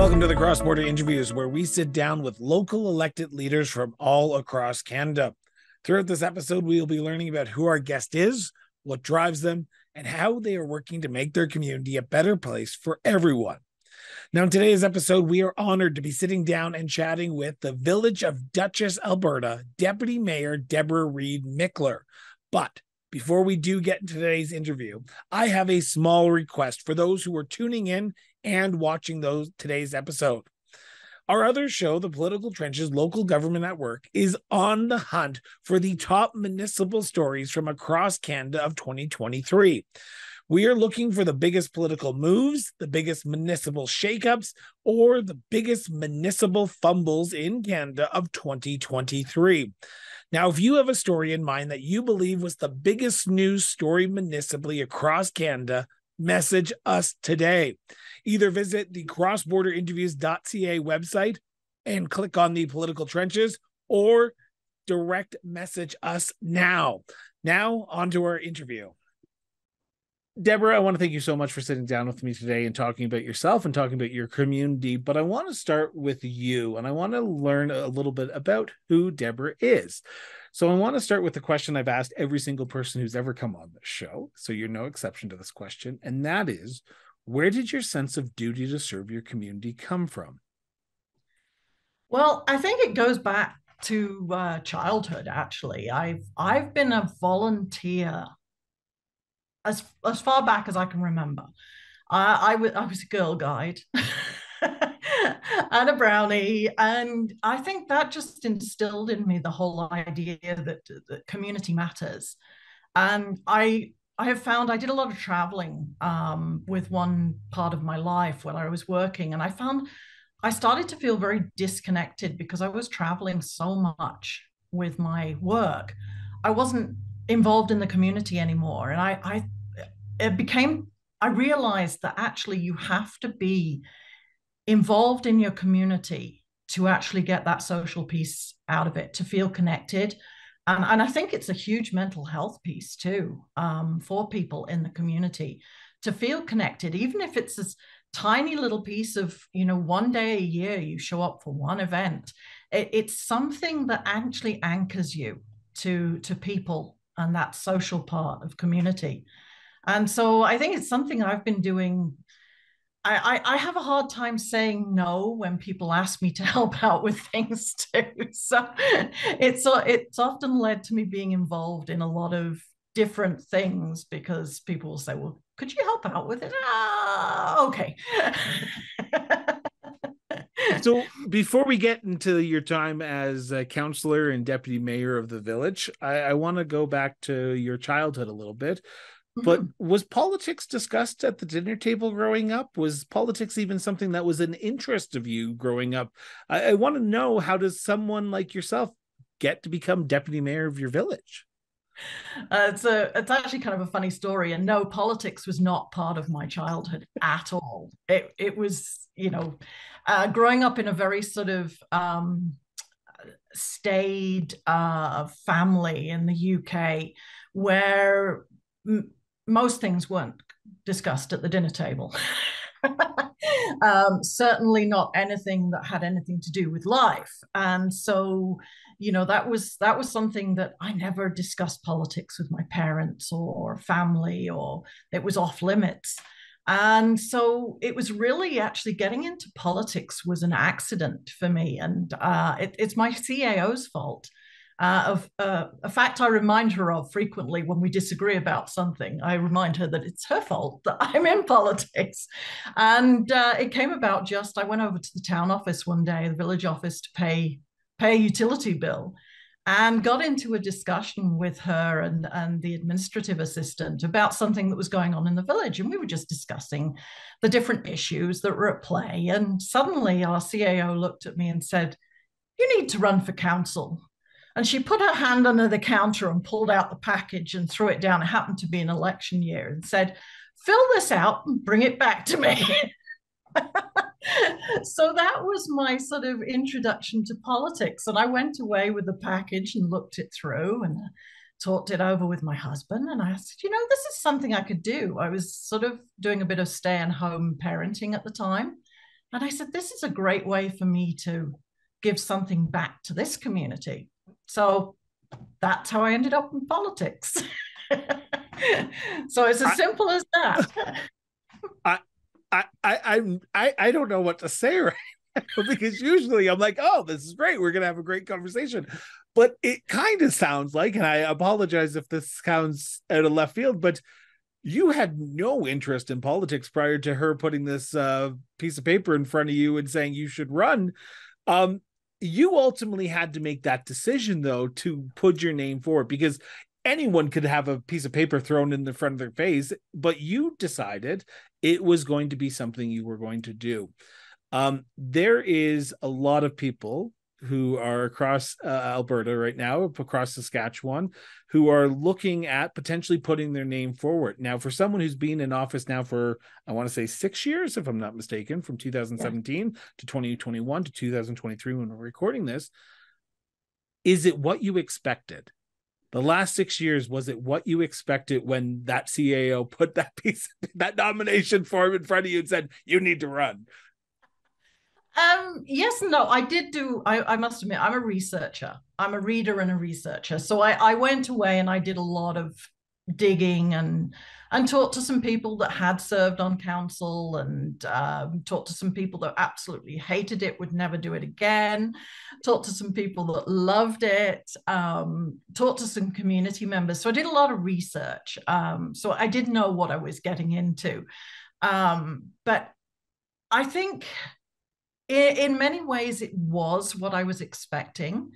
Welcome to the Cross-Border Interviews, where we sit down with local elected leaders from all across Canada. Throughout this episode, we will be learning about who our guest is, what drives them, and how they are working to make their community a better place for everyone. Now, in today's episode, we are honored to be sitting down and chatting with the Village of Duchess, Alberta, Deputy Mayor Deborah Reed Mickler. But before we do get into today's interview, I have a small request for those who are tuning in and watching today's episode. Our other show, The Political Trenches: Local Government at Work, is on the hunt for the top municipal stories from across Canada of 2023. We are looking for the biggest political moves, the biggest municipal shakeups, or the biggest municipal fumbles in Canada of 2023. Now, if you have a story in mind that you believe was the biggest news story municipally across Canada, message us today. Either visit the crossborderinterviews.ca website and click on The Political Trenches, or direct message us now. Now, on to our interview. Deborah, I want to thank you so much for sitting down with me today and talking about yourself and talking about your community, but I want to start with you, and I want to learn a little bit about who Deborah is. So I want to start with the question I've asked every single person who's ever come on this show, so you're no exception to this question, and that is, where did your sense of duty to serve your community come from? Well, I think it goes back to childhood, actually. I've been a volunteer as far back as I can remember. I was a girl guide and a brownie, and I think that just instilled in me the whole idea that community matters. And I have found I did a lot of traveling with one part of my life when I was working, and I found I started to feel very disconnected because I was traveling so much with my work. I wasn't involved in the community anymore. And I realized that actually you have to be involved in your community to actually get that social piece out of it, to feel connected. And I think it's a huge mental health piece too, for people in the community, to feel connected, even if it's this tiny little piece of, one day a year you show up for one event. It's something that actually anchors you to people and that social part of community. And so I think it's something I've been doing. I have a hard time saying no when people ask me to help out with things too. So it's often led to me being involved in a lot of different things, because people will say, well, could you help out with it? Okay. So before we get into your time as a councillor and deputy mayor of the village, I want to go back to your childhood a little bit. But was politics discussed at the dinner table growing up? Was politics even something that was an interest of you growing up? I want to know, how does someone like yourself get to become deputy mayor of your village? It's actually kind of a funny story. And no, politics was not part of my childhood at all. It was, growing up in a very sort of staid family in the UK, where most things weren't discussed at the dinner table. Certainly not anything that had anything to do with life. And so, that was something that I never discussed politics with my parents or family, or it was off limits. And so it was really actually getting into politics was an accident for me. And it's my CAO's fault. A fact I remind her of frequently when we disagree about something. I remind her that it's her fault that I'm in politics. And it came about I went over to the town office one day, the village office, to pay a utility bill, and got into a discussion with her and the administrative assistant about something that was going on in the village. And we were just discussing the different issues that were at play. And suddenly our CAO looked at me and said, "You need to run for council." And she put her hand under the counter and pulled out the package and threw it down. It happened to be an election year, and said, "Fill this out and bring it back to me." So that was my sort of introduction to politics. And I went away with the package and looked it through and talked it over with my husband. And I said, this is something I could do. I was sort of doing a bit of stay-at-home parenting at the time. And I said, this is a great way for me to give something back to this community. So that's how I ended up in politics. So it's as simple as that. I don't know what to say right now, because usually I'm like, oh, this is great. We're going to have a great conversation. But it kind of sounds like, and I apologize if this sounds out of left field, but you had no interest in politics prior to her putting this piece of paper in front of you and saying you should run. You ultimately had to make that decision, though, to put your name forward, because anyone could have a piece of paper thrown in the front of their face, but you decided it was going to be something you were going to do. There is a lot of people who are across Alberta right now, across Saskatchewan, who are looking at potentially putting their name forward. Now, for someone who's been in office now for, I want to say 6 years, if I'm not mistaken, from 2017 to 2021 to 2023 when we're recording this, is it what you expected? The last 6 years, was it what you expected when that CAO put that piece, that nomination form in front of you and said, you need to run? Yes and no. I did do, I must admit, I'm a researcher. I'm a reader and a researcher. So I went away and I did a lot of digging and talked to some people that had served on council and talked to some people that absolutely hated it, would never do it again, talked to some people that loved it, talked to some community members. So I did a lot of research. So I did know what I was getting into. But I think in many ways it was what I was expecting.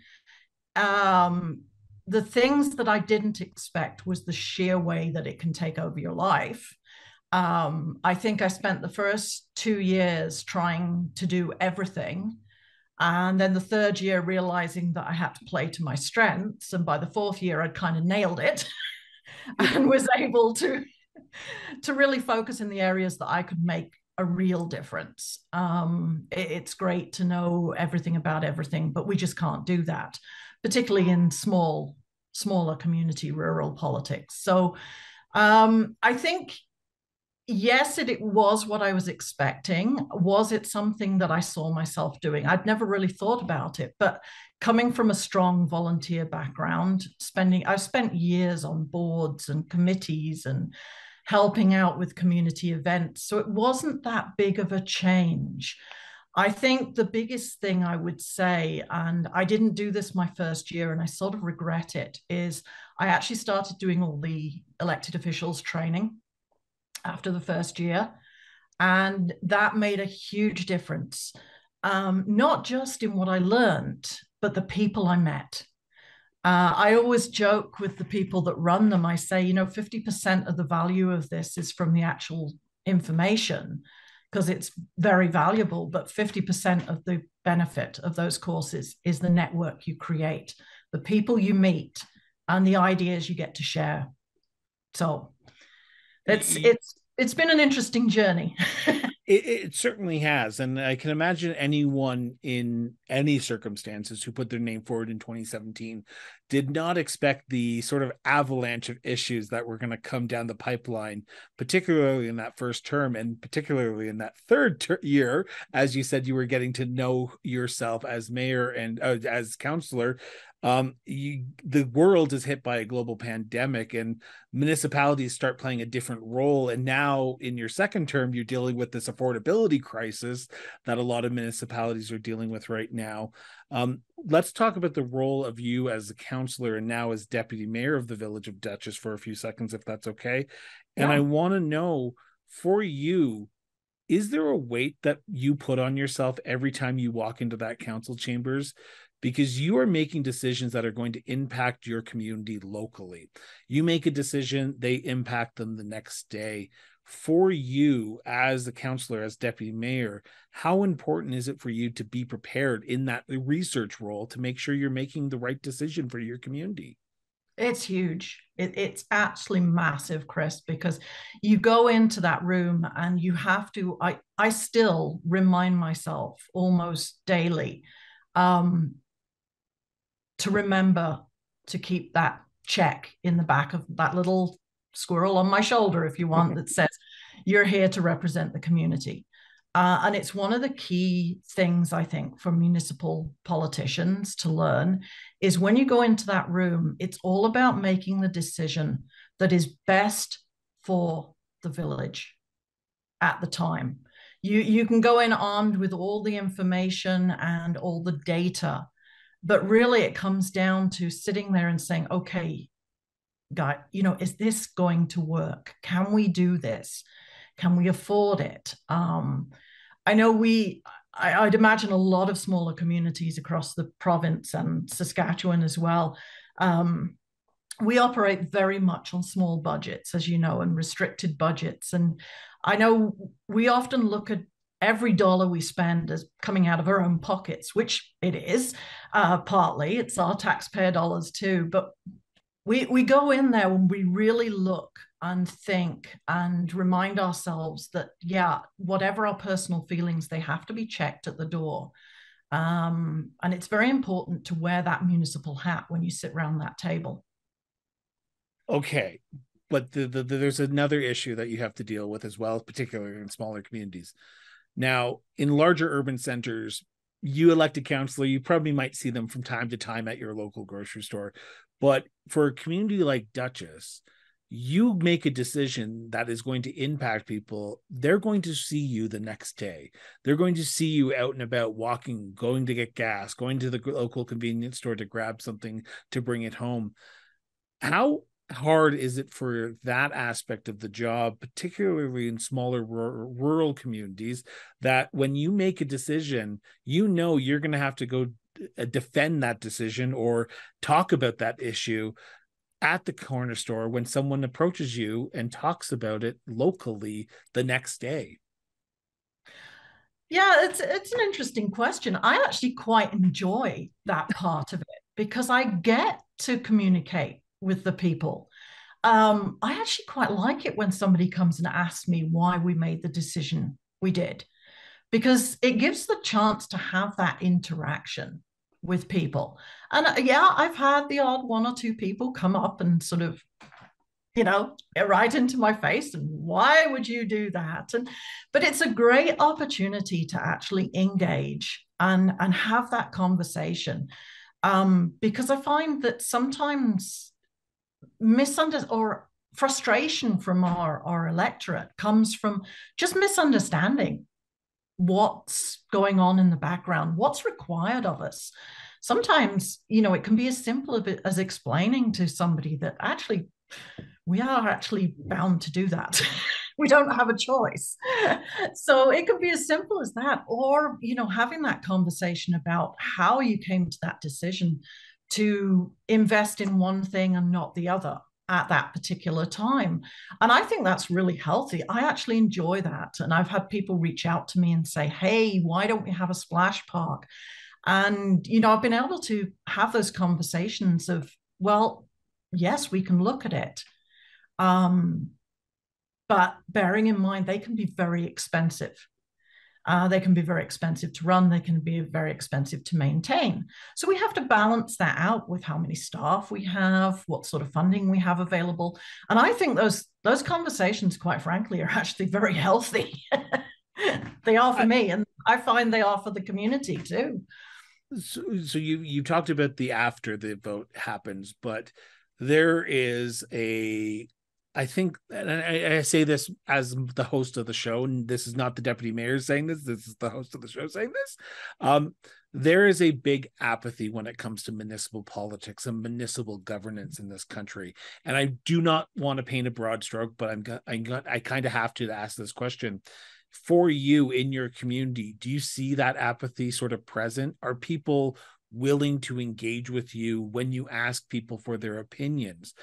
The things that I didn't expect was the sheer way that it can take over your life. I think I spent the first 2 years trying to do everything. And then the third year realizing that I had to play to my strengths. And by the fourth year, I'd kind of nailed it and was able to really focus in the areas that I could make a real difference. It's great to know everything about everything, but we just can't do that, particularly in smaller community rural politics. So I think, yes, it was what I was expecting. Was it something that I saw myself doing? I'd never really thought about it, but coming from a strong volunteer background, I've spent years on boards and committees and helping out with community events. So it wasn't that big of a change. I think the biggest thing I would say, and I didn't do this my first year and I sort of regret it, is I actually started doing all the elected officials training after the first year. And that made a huge difference, not just in what I learned, but the people I met. I always joke with the people that run them. I say, 50% of the value of this is from the actual information, because it's very valuable, but 50% of the benefit of those courses is the network you create, the people you meet, and the ideas you get to share. So it's been an interesting journey. It certainly has. And I can imagine anyone in any circumstances who put their name forward in 2017 did not expect the sort of avalanche of issues that were going to come down the pipeline, particularly in that first term and particularly in that third year. As you said, you were getting to know yourself as mayor and as councillor. The world is hit by a global pandemic and municipalities start playing a different role. And now in your second term, you're dealing with this affordability crisis that a lot of municipalities are dealing with right now. Let's talk about the role of you as a councillor and now as deputy mayor of the Village of Duchess for a few seconds, if that's okay. And yeah. I want to know, for you, is there a weight that you put on yourself every time you walk into that council chambers? Because you are making decisions that are going to impact your community locally. You make a decision, they impact them the next day. For you as a councillor, as deputy mayor, how important is it for you to be prepared in that research role to make sure you're making the right decision for your community? It's huge. It's actually massive, Chris, because you go into that room and you have to, I still remind myself almost daily, to remember to keep that check in the back of that little squirrel on my shoulder, if you want, that says, you're here to represent the community. And it's one of the key things, I think, for municipal politicians to learn is when you go into that room, it's all about making the decision that is best for the village at the time. You can go in armed with all the information and all the data, but really it comes down to sitting there and saying, okay, guy, is this going to work? Can we do this? Can we afford it? I know I'd imagine a lot of smaller communities across the province and Saskatchewan as well. We operate very much on small budgets, as you know, and restricted budgets. And I know we often look at every dollar we spend as coming out of our own pockets, which it is, partly. It's our taxpayer dollars too. But we go in there when we really look and think and remind ourselves that, yeah, whatever our personal feelings, they have to be checked at the door. And it's very important to wear that municipal hat when you sit around that table. Okay, but there's another issue that you have to deal with as well, particularly in smaller communities. Now, in larger urban centers, you elect a councillor, you probably might see them from time to time at your local grocery store. But for a community like Duchess, you make a decision that is going to impact people. They're going to see you the next day. They're going to see you out and about walking, going to get gas, going to the local convenience store to grab something to bring it home. How hard is it for that aspect of the job, particularly in smaller rural communities, that when you make a decision, you're going to have to go defend that decision or talk about that issue at the corner store when someone approaches you and talks about it locally the next day? Yeah, it's an interesting question. I actually quite enjoy that part of it because I get to communicate with the people. I actually quite like it when somebody comes and asks me why we made the decision we did, because it gives the chance to have that interaction with people. And yeah, I've had the odd one or two people come up and sort of, right into my face, and why would you do that? But it's a great opportunity to actually engage and have that conversation. Because I find that sometimes misunderstanding or frustration from our electorate comes from just misunderstanding what's going on in the background, what's required of us. Sometimes, it can be as simple as explaining to somebody that actually we are actually bound to do that. We don't have a choice. So it can be as simple as that, or, having that conversation about how you came to that decision to invest in one thing and not the other at that particular time. And I think that's really healthy. I actually enjoy that. And I've had people reach out to me and say, hey, why don't we have a splash park? And, I've been able to have those conversations of, well, yes, we can look at it. But bearing in mind, they can be very expensive. They can be very expensive to run. They can be very expensive to maintain. So we have to balance that out with how many staff we have, what sort of funding we have available. And I think those conversations, quite frankly, are actually very healthy. They are for me, and I find they are for the community too. So you talked about the after the vote happens, but there is I think, and I say this as the host of the show, and this is not the deputy mayor saying this, this is the host of the show saying this, there is a big apathy when it comes to municipal politics and municipal governance in this country. And I do not want to paint a broad stroke, but I kind of have to ask this question. For you in your community, do you see that apathy sort of present? Are people willing to engage with you when you ask people for their opinions?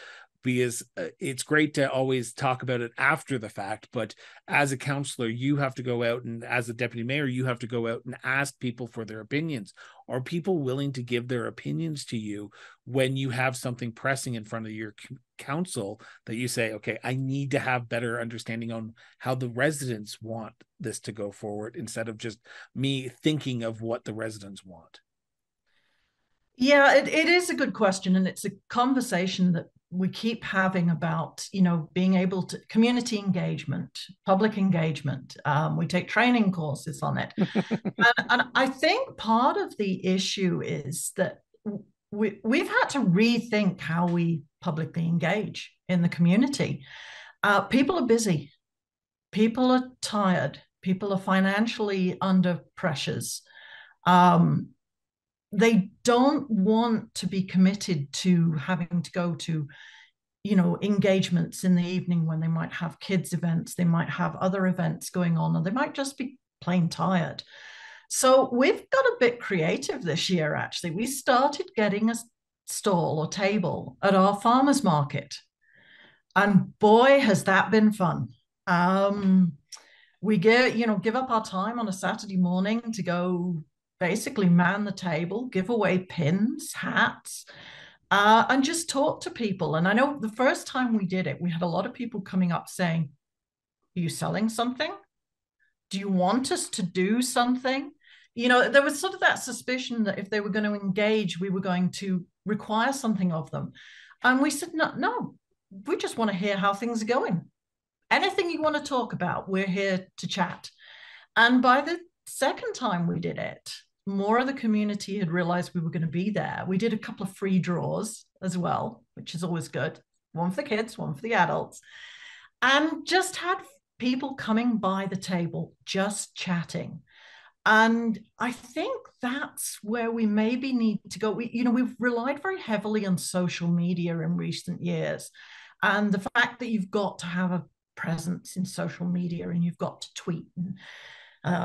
Because it's great to always talk about it after the fact, but as a councillor, you have to go out, and as a deputy mayor, you have to go out and ask people for their opinions. Are people willing to give their opinions to you when you have something pressing in front of your council that you say, okay, I need to have better understanding on how the residents want this to go forward, instead of just me thinking of what the residents want? Yeah, it is a good question. And it's a conversation that we keep having about, you know, being able to community engagement, public engagement. We take training courses on it. and I think part of the issue is that we've had to rethink how we publicly engage in the community. People are busy. People are tired. People are financially under pressures. They don't want to be committed to having to go to, you know, engagements in the evening when they might have kids events, they might have other events going on, or they might just be plain tired. So we've got a bit creative this year, actually. We started getting a stall or table at our farmers market. And boy, has that been fun. We give up our time on a Saturday morning to go basically man the table, give away pins, hats, and just talk to people. And I know the first time we did it, we had a lot of people coming up saying, "Are you selling something? Do you want us to do something?" You know, there was sort of that suspicion that if they were going to engage, we were going to require something of them. And we said, no, we just want to hear how things are going. Anything you want to talk about, we're here to chat. And by the second time we did it, more of the community had realized we were going to be there. We did a couple of free draws as well, which is always good. One for the kids, one for the adults. And just had people coming by the table, just chatting. And I think that's where we maybe need to go. We've relied very heavily on social media in recent years. And the fact that you've got to have a presence in social media and you've got to tweet and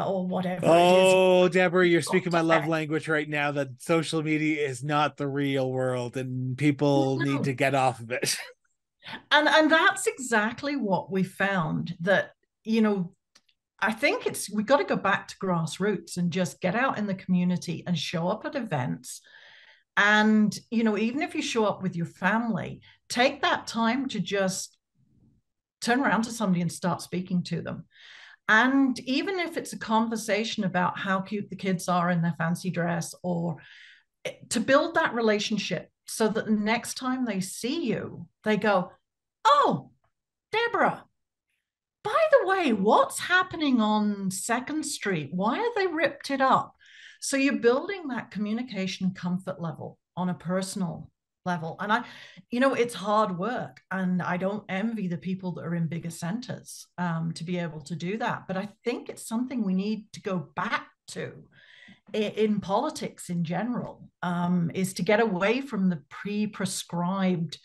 or whatever. Oh, it is. Deborah, you're speaking my love language right now, that social media is not the real world and people need to get off of it. And that's exactly what we found, that, you know, I think we've got to go back to grassroots and just get out in the community and show up at events. And, you know, even if you show up with your family, take that time to just turn around to somebody and start speaking to them. And even if it's a conversation about how cute the kids are in their fancy dress, or to build that relationship so that the next time they see you, they go, "Oh, Deborah, by the way, what's happening on 2nd Street? Why have they ripped it up?" So you're building that communication comfort level on a personal level. And it's hard work, and I don't envy the people that are in bigger centers to be able to do that. But I think it's something we need to go back to in politics in general, is to get away from the pre-prescribed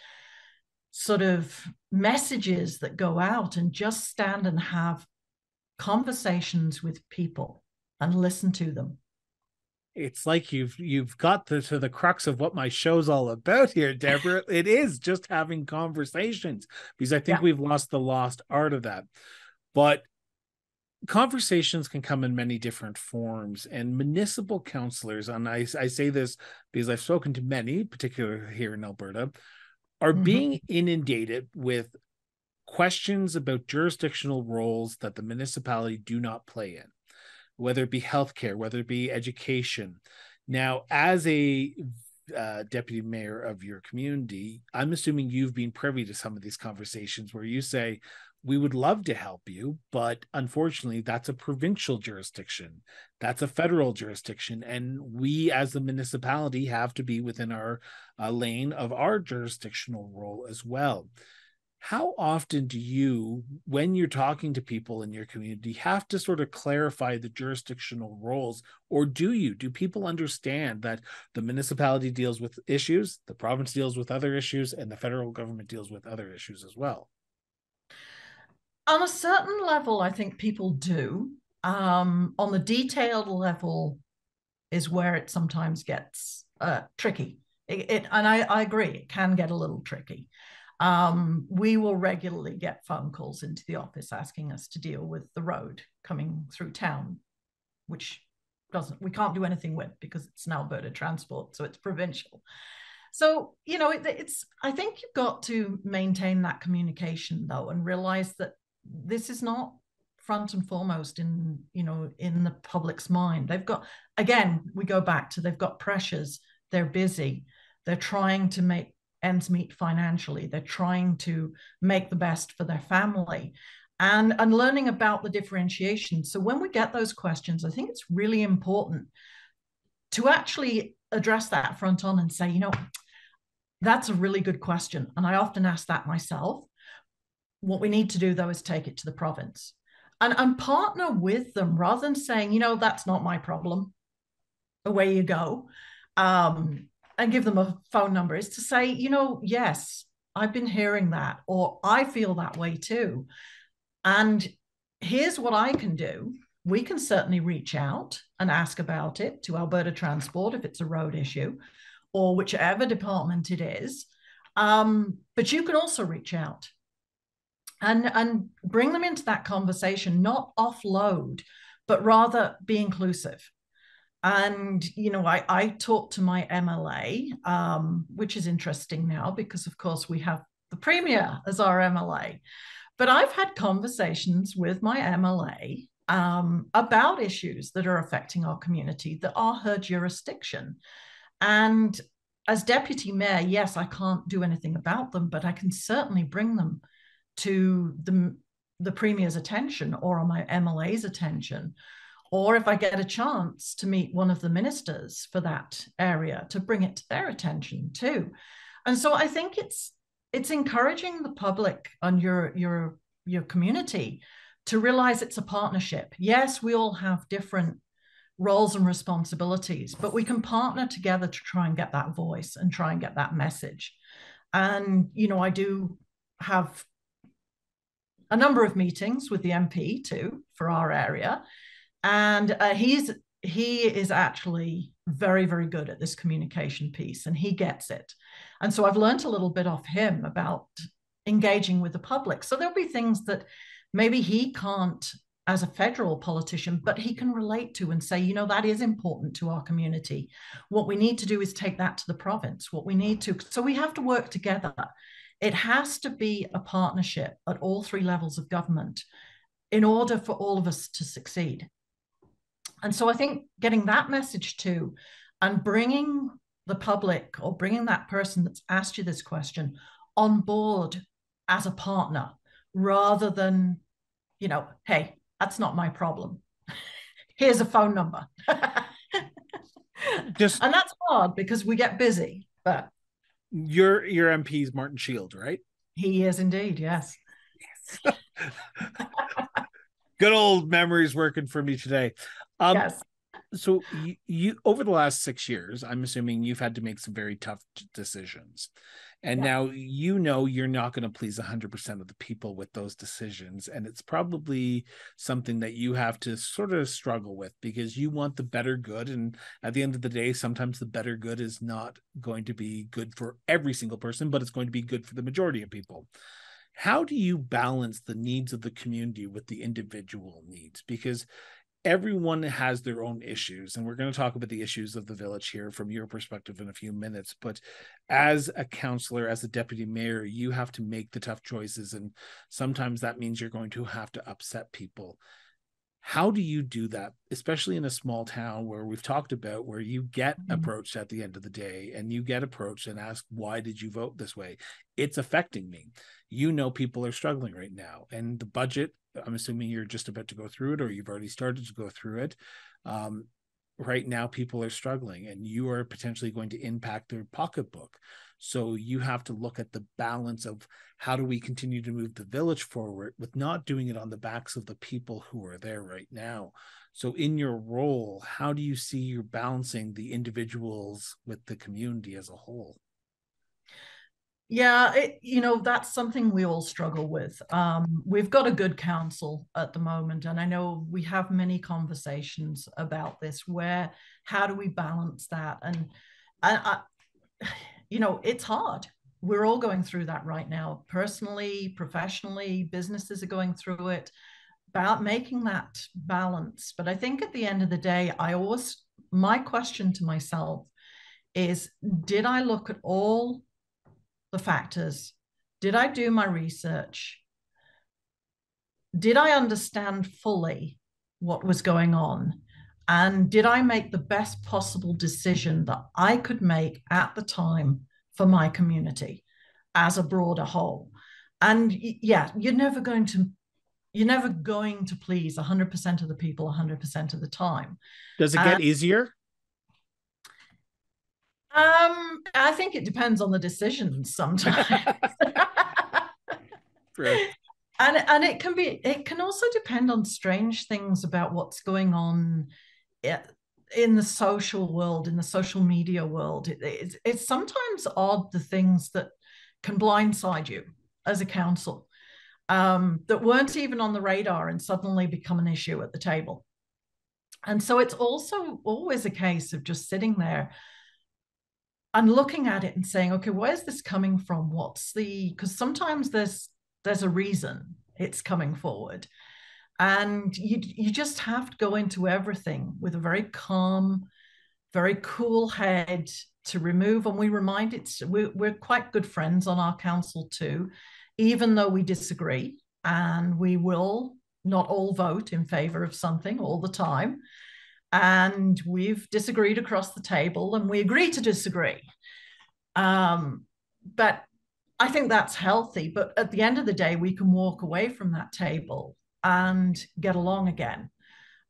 sort of messages that go out and just stand and have conversations with people and listen to them. It's like you've got to the crux of what my show's all about here, Deborah. It is just having conversations, because I think we've lost the lost art of that. But conversations can come in many different forms, and municipal councillors, and I say this because I've spoken to many, particularly here in Alberta, are being inundated with questions about jurisdictional roles that the municipality do not play in, whether it be healthcare, whether it be education. Now, as a deputy mayor of your community, I'm assuming you've been privy to some of these conversations where you say, "We would love to help you, but unfortunately, that's a provincial jurisdiction. That's a federal jurisdiction. And we as the municipality have to be within our lane of our jurisdictional role as well." How often do you, when you're talking to people in your community, have to sort of clarify the jurisdictional roles? Or do you? Do people understand that the municipality deals with issues, the province deals with other issues, and the federal government deals with other issues as well? On a certain level, I think people do. On the detailed level is where it sometimes gets tricky. I agree, it can get a little tricky. We will regularly get phone calls into the office asking us to deal with the road coming through town, which we can't do anything with because it's an Alberta transport, so it's provincial. So, you know, I think you've got to maintain that communication though, and realize that this is not front and foremost in the public's mind. They've got, again, we go back to, they've got pressures, they're busy, they're trying to make ends meet financially. They're trying to make the best for their family and learning about the differentiation. So when we get those questions, I think it's really important to actually address that front on and say, you know, that's a really good question. And I often ask that myself. What we need to do, though, is take it to the province and partner with them rather than saying, you know, that's not my problem. Away you go. And give them a phone number, is to say, you know, yes, I've been hearing that, or I feel that way too. And here's what I can do. We can certainly reach out and ask about it to Alberta Transport if it's a road issue, or whichever department it is. But you can also reach out and bring them into that conversation, not offload, but rather be inclusive. And, you know, I talked to my MLA, which is interesting now because, of course, we have the Premier as our MLA. But I've had conversations with my MLA about issues that are affecting our community that are her jurisdiction. And as deputy mayor, yes, I can't do anything about them, but I can certainly bring them to the Premier's attention or on my MLA's attention. Or if I get a chance to meet one of the ministers for that area, to bring it to their attention too. And so I think it's encouraging the public and your community to realize it's a partnership. Yes, we all have different roles and responsibilities, but we can partner together to try and get that voice and try and get that message. And, you know, I do have a number of meetings with the MP too for our area. And he is actually very, very good at this communication piece, and he gets it. And so I've learned a little bit off him about engaging with the public. So there'll be things that maybe he can't as a federal politician, but he can relate to and say, you know, that is important to our community. What we need to do is take that to the province. What we need to, so we have to work together. It has to be a partnership at all three levels of government in order for all of us to succeed. And so I think getting that message too, and bringing the public or bringing that person that's asked you this question on board as a partner, rather than, you know, hey, that's not my problem. Here's a phone number. And that's hard because we get busy. But your MP is Martin Shields, right? He is indeed, yes. Yes. Good old memories working for me today. Yes. So you over the last 6 years, I'm assuming you've had to make some very tough decisions. And yeah. Now, you know, you're not going to please 100% of the people with those decisions. And it's probably something that you have to sort of struggle with because you want the better good. And at the end of the day, sometimes the better good is not going to be good for every single person, but it's going to be good for the majority of people. How do you balance the needs of the community with the individual needs? Because everyone has their own issues, and we're going to talk about the issues of the village here from your perspective in a few minutes. But as a councillor, as a deputy mayor, you have to make the tough choices, and sometimes that means you're going to have to upset people. How do you do that, especially in a small town where we've talked about where you get approached at the end of the day and you get approached and asked, why did you vote this way? It's affecting me. You know, people are struggling right now, and the budget, I'm assuming you're just about to go through it, or you've already started to go through it. Right now, people are struggling, and you are potentially going to impact their pocketbook. So you have to look at the balance of how do we continue to move the village forward with not doing it on the backs of the people who are there right now. So in your role, how do you see you're balancing the individuals with the community as a whole? Yeah, you know, that's something we all struggle with. We've got a good council at the moment, and I know we have many conversations about this, where how do we balance that? And you know, it's hard. We're all going through that right now, personally, professionally, businesses are going through it, about making that balance. But I think at the end of the day, my question to myself is, did I look at all the factors? Did I do my research? Did I understand fully what was going on? And did I make the best possible decision that I could make at the time for my community as a broader whole. And yeah, you're never going to please 100% of the people 100% of the time. Does it get easier? I think it depends on the decisions sometimes. Right. And it can also depend on strange things about what's going on in the social world, in the social media world. It's sometimes odd, the things that can blindside you as a council, that weren't even on the radar and suddenly become an issue at the table. And so it's also always a case of just sitting there and looking at it and saying, okay, where's this coming from? Because sometimes there's a reason it's coming forward. And you just have to go into everything with a very calm, very cool head to remove. And we're quite good friends on our council too, even though we disagree, and we will not all vote in favor of something all the time. And we've disagreed across the table, and we agree to disagree. But I think that's healthy. But at the end of the day, we can walk away from that table and get along again.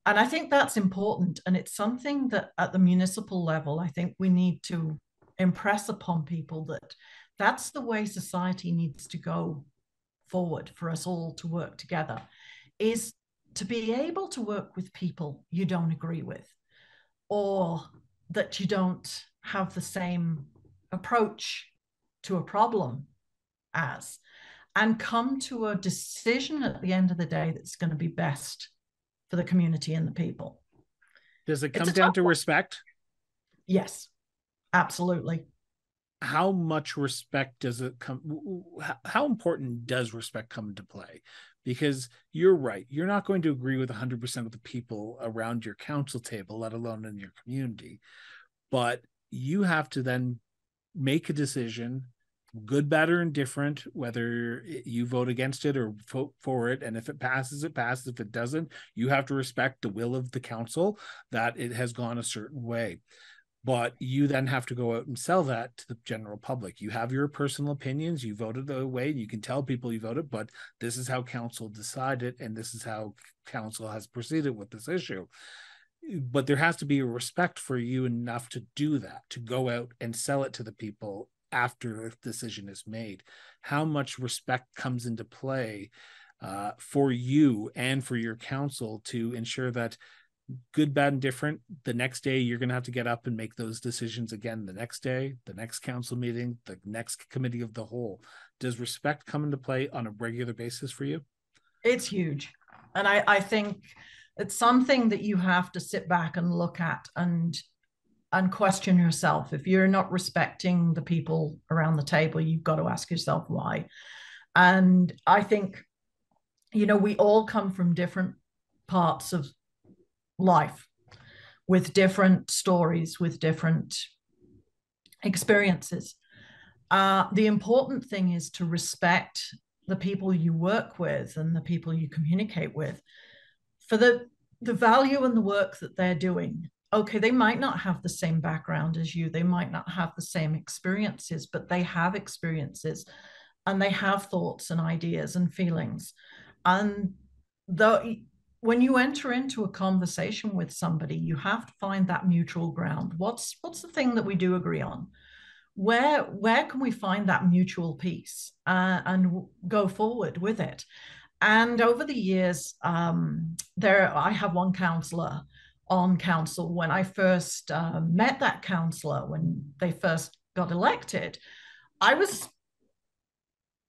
And I think that's important. And it's something that at the municipal level, I think we need to impress upon people that that's the way society needs to go forward for us all to work together, is to be able to work with people you don't agree with, or that you don't have the same approach to a problem as, and come to a decision at the end of the day that's going to be best for the community and the people. Does it come down to respect? Yes, absolutely. How much respect does it come? How important does respect come into play? Because you're right, you're not going to agree with 100% of the people around your council table, let alone in your community. But you have to then make a decision, good, bad, or indifferent, whether you vote against it or vote for it. And if it passes, it passes. If it doesn't, you have to respect the will of the council that it has gone a certain way. But you then have to go out and sell that to the general public. You have your personal opinions. You voted the way, you can tell people you voted, but this is how council decided, and this is how council has proceeded with this issue. But there has to be a respect for you enough to do that, to go out and sell it to the people after a decision is made. How much respect comes into play for you and for your council to ensure that good, bad, and different, the next day you're going to have to get up and make those decisions again the next day, the next council meeting, the next committee of the whole. Does respect come into play on a regular basis for you? It's huge. And I think it's something that you have to sit back and look at and question yourself. If you're not respecting the people around the table, you've got to ask yourself why. And I think, we all come from different parts of life, with different stories, with different experiences. The important thing is to respect the people you work with and the people you communicate with for the value and the work that they're doing. Okay, they might not have the same background as you, they might not have the same experiences, but they have experiences, and they have thoughts and ideas and feelings. And when you enter into a conversation with somebody, you have to find that mutual ground. What's the thing that we do agree on? Where can we find that mutual peace and go forward with it? And over the years, I have one councillor on council. When I first met that councillor, when they first got elected, I was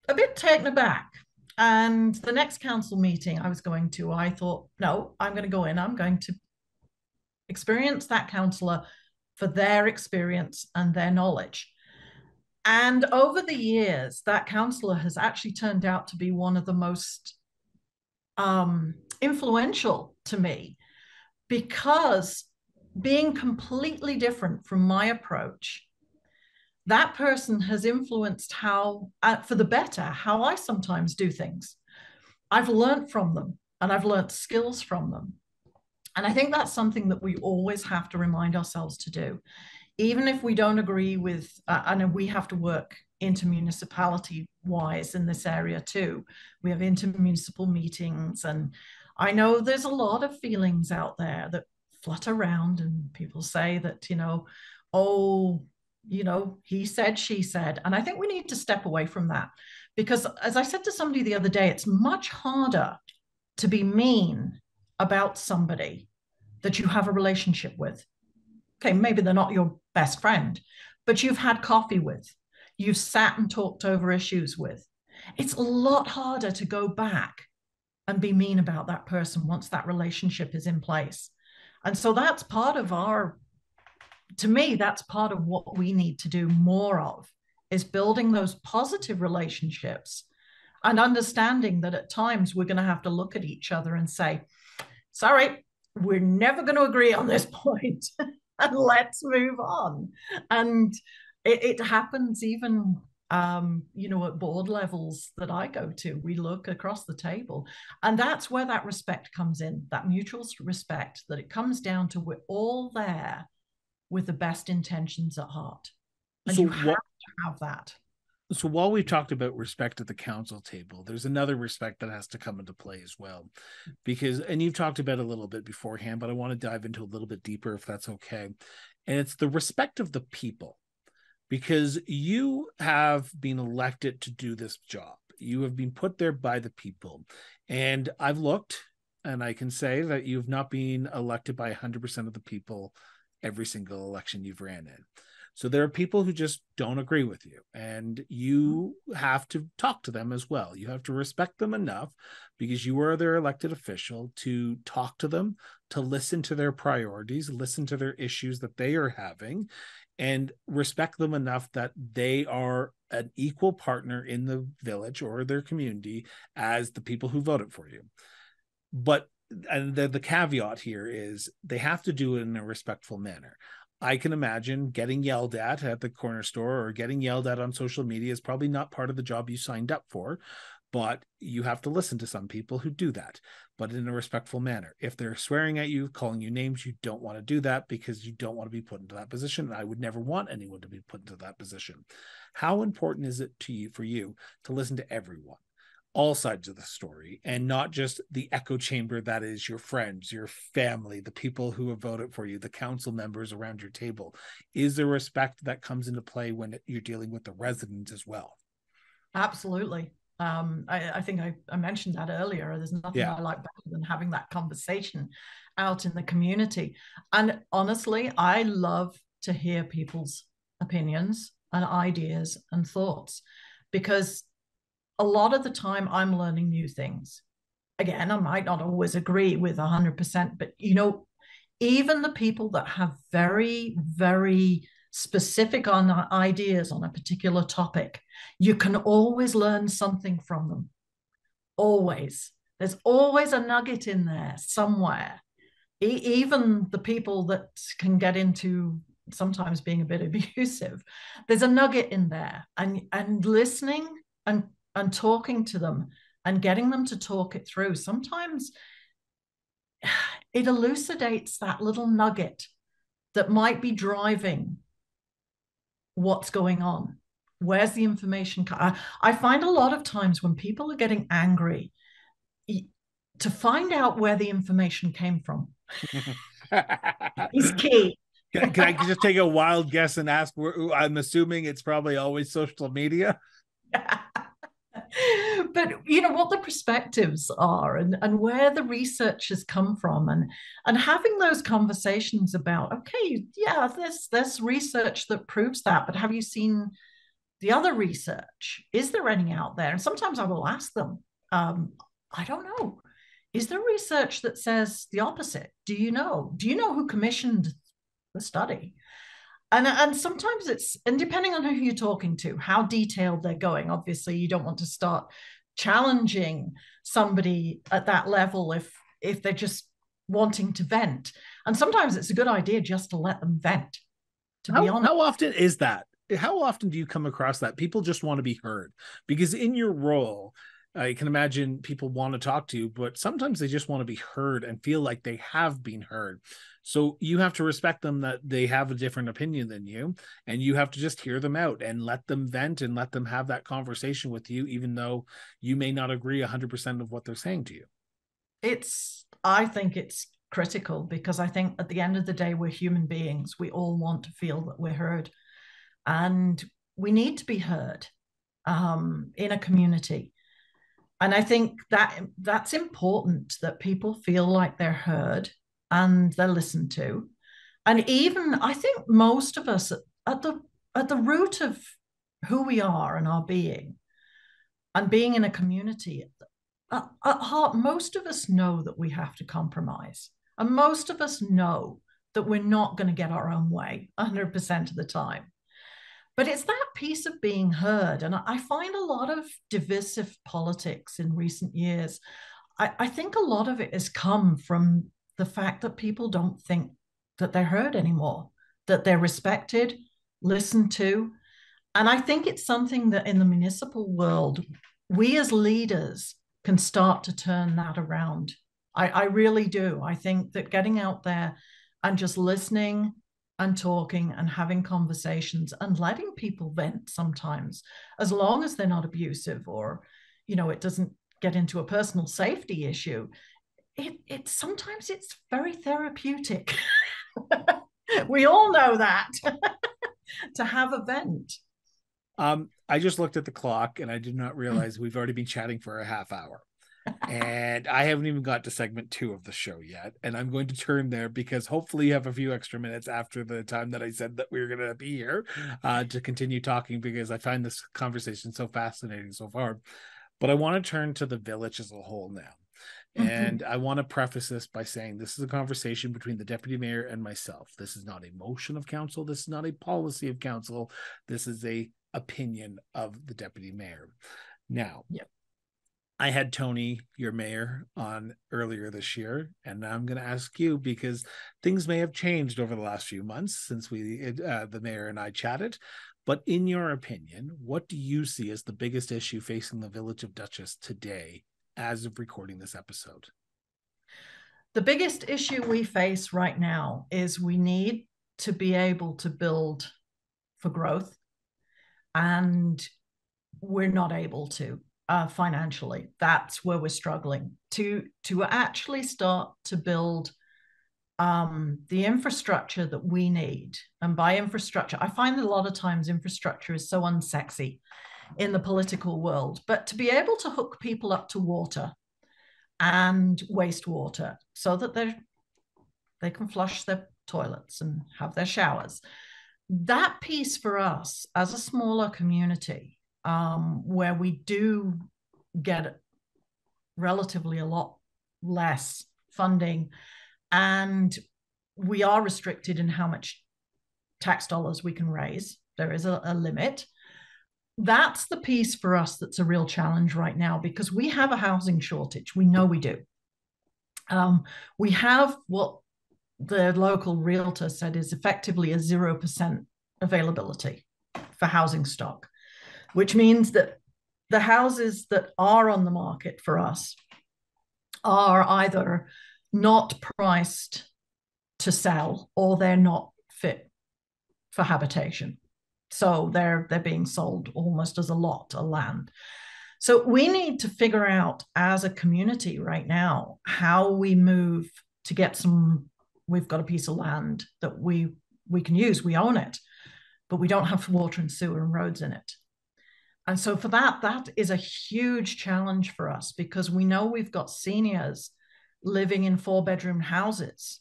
a bit taken aback. And the next council meeting I was going to, I thought, no, I'm going to go in. I'm going to experience that councillor for their experience and their knowledge. And over the years, that councillor has actually turned out to be one of the most influential to me, because being completely different from my approach, that person has influenced how, for the better, how I sometimes do things. I've learned from them, and I've learned skills from them. And I think that's something that we always have to remind ourselves to do, even if we don't agree with, and we have to work intermunicipality-wise in this area too. We have intermunicipal meetings, and I know there's a lot of feelings out there that flutter around, and people say that, you know, oh, you know, he said, she said. And I think we need to step away from that, because as I said to somebody the other day, it's much harder to be mean about somebody that you have a relationship with. Okay, maybe they're not your best friend, but you've had coffee with, you've sat and talked over issues with. It's a lot harder to go back and be mean about that person once that relationship is in place. And so that's part of our, to me, that's part of what we need to do more of, is building those positive relationships and understanding that at times we're going to have to look at each other and say, sorry, we're never going to agree on this point, and let's move on. And it happens even, you know, at board levels that I go to, we look across the table, and that's where that respect comes in, that mutual respect, that it comes down to we're all there with the best intentions at heart. And so you have to have that. So while we've talked about respect at the council table, there's another respect that has to come into play as well, because, and you've talked about it a little bit beforehand, but I want to dive into a little bit deeper if that's okay. And it's the respect of the people, because you have been elected to do this job. You have been put there by the people. And I've looked, and I can say that you've not been elected by 100% of the people every single election you've ran in. So there are people who just don't agree with you, and you have to talk to them as well. You have to respect them enough, because you are their elected official, to talk to them, to listen to their priorities, listen to their issues that they are having, and respect them enough that they are an equal partner in the village or their community as the people who voted for you. But and the caveat here is they have to do it in a respectful manner. I can imagine getting yelled at the corner store or getting yelled at on social media is probably not part of the job you signed up for, but you have to listen to some people who do that, but in a respectful manner. If they're swearing at you, calling you names, you don't want to do that, because you don't want to be put into that position. And I would never want anyone to be put into that position. How important is it to you, for you, to listen to everyone, all sides of the story, and not just the echo chamber that is your friends, your family, the people who have voted for you, the council members around your table? Is there respect that comes into play when you're dealing with the residents as well? Absolutely. I think I mentioned that earlier. There's nothing I like better than having that conversation out in the community. And honestly, I love to hear people's opinions and ideas and thoughts, because a lot of the time I'm learning new things. Again, I might not always agree with 100%, but, you know, even the people that have very, very specific on ideas on a particular topic, you can always learn something from them. Always. There's always a nugget in there somewhere. Even the people that can get into sometimes being a bit abusive, there's a nugget in there. And listening and talking to them and getting them to talk it through, sometimes it elucidates that little nugget that might be driving what's going on. Where's the information? I find a lot of times when people are getting angry, to find out where the information came from is key. Can I just take a wild guess and ask? I'm assuming it's probably always social media. But you know what the perspectives are, and where the research has come from, and having those conversations about, okay, yeah, there's research that proves that, but have you seen the other research? Is there any out there? And sometimes I will ask them, I don't know, is there research that says the opposite? Do you know who commissioned the study? And sometimes it's, and depending on who you're talking to, how detailed they're going, obviously you don't want to start challenging somebody at that level if they're just wanting to vent. And sometimes it's a good idea just to let them vent, to be honest. How often is that? How often do you come across that? People just want to be heard, because in your role, I can imagine people want to talk to you, but sometimes they just want to be heard and feel like they have been heard. So you have to respect them that they have a different opinion than you, and you have to just hear them out and let them vent and let them have that conversation with you, even though you may not agree 100% of what they're saying to you. I think it's critical, because I think at the end of the day, we're human beings. We all want to feel that we're heard, and we need to be heard in a community. And I think that that's important, that people feel like they're heard and they're listened to. And even I think most of us at the root of who we are and our being and being in a community, at heart, most of us know that we have to compromise. And most of us know that we're not going to get our own way 100% of the time. But it's that piece of being heard. And I find a lot of divisive politics in recent years. I think a lot of it has come from the fact that people don't think that they're heard anymore, that they're respected, listened to. And I think it's something that in the municipal world, we as leaders can start to turn that around. I really do. I think that getting out there and just listening and talking and having conversations and letting people vent sometimes, as long as they're not abusive or, you know, it doesn't get into a personal safety issue, it sometimes it's very therapeutic. We all know that, to have a vent. I just looked at the clock and I did not realize we've already been chatting for a half hour. And I haven't even got to segment 2 of the show yet. And I'm going to turn there because hopefully you have a few extra minutes after the time that I said that we were going to be here to continue talking, because I find this conversation so fascinating so far. But I want to turn to the village as a whole now. Mm-hmm. And I want to preface this by saying this is a conversation between the deputy mayor and myself. This is not a motion of council. This is not a policy of council. This is a opinion of the deputy mayor. Now, yep. I had Tony, your mayor, on earlier this year, and I'm going to ask you, because things may have changed over the last few months since we, the mayor and I chatted, but in your opinion, what do you see as the biggest issue facing the Village of Duchess today as of recording this episode? The biggest issue we face right now is we need to be able to build for growth, and we're not able to. Financially, that's where we're struggling to actually start to build the infrastructure that we need. And by infrastructure, I find that a lot of times infrastructure is so unsexy in the political world, but to be able to hook people up to water and wastewater so that they can flush their toilets and have their showers. That piece for us as a smaller community, where we do get relatively a lot less funding, and we are restricted in how much tax dollars we can raise. There is a limit. That's the piece for us that's a real challenge right now, because we have a housing shortage. We know we do. We have what the local realtor said is effectively a 0% availability for housing stock, which means that the houses that are on the market for us are either not priced to sell or they're not fit for habitation. So they're being sold almost as a lot of land. So we need to figure out as a community right now how we move to get some. We've got a piece of land that we can use, we own it, but we don't have water and sewer and roads in it. And so for that is a huge challenge for us, because we know we've got seniors living in 4-bedroom houses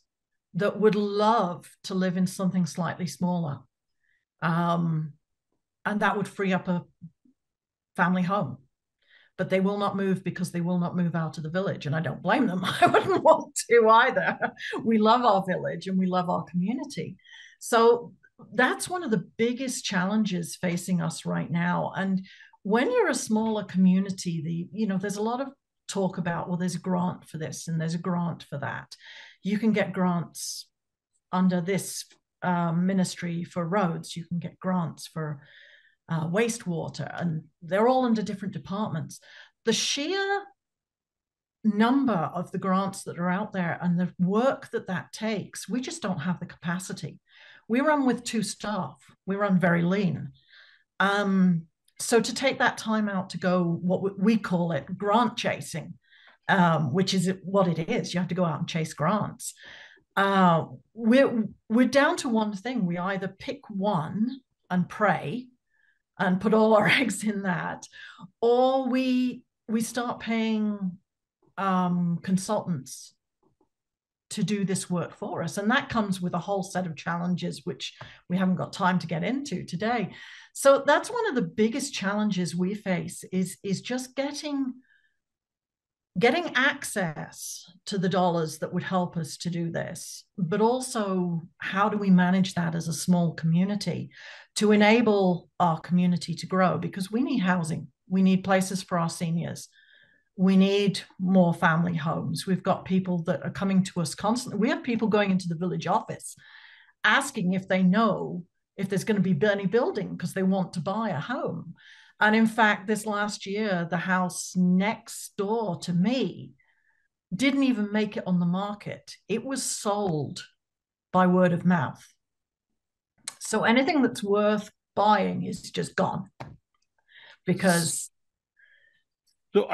that would love to live in something slightly smaller. And that would free up a family home, but they will not move because they will not move out of the village. And I don't blame them. I wouldn't want to either. We love our village and we love our community. So that's one of the biggest challenges facing us right now. And when you're a smaller community, there's a lot of talk about, well, there's a grant for this and there's a grant for that. You can get grants under this ministry for roads. You can get grants for wastewater, and they're all under different departments. the sheer number of the grants that are out there and the work that that takes, we just don't have the capacity. We run with two staff. We run very lean. So to take that time out to go, what we call it, grant chasing, which is what it is. You have to go out and chase grants. We're down to one thing. We either pick one and pray and put all our eggs in that, or we start paying consultants to do this work for us. And that comes with a whole set of challenges, which we haven't got time to get into today. So that's one of the biggest challenges we face is just getting access to the dollars that would help us to do this, but also how do we manage that as a small community to enable our community to grow? Because we need housing. We need places for our seniors. We need more family homes. We've got people that are coming to us constantly. We have people going into the village office asking if they know if there's going to be any building because they want to buy a home. And in fact, this last year, the house next door to me didn't even make it on the market. It was sold by word of mouth. So anything that's worth buying is just gone because... So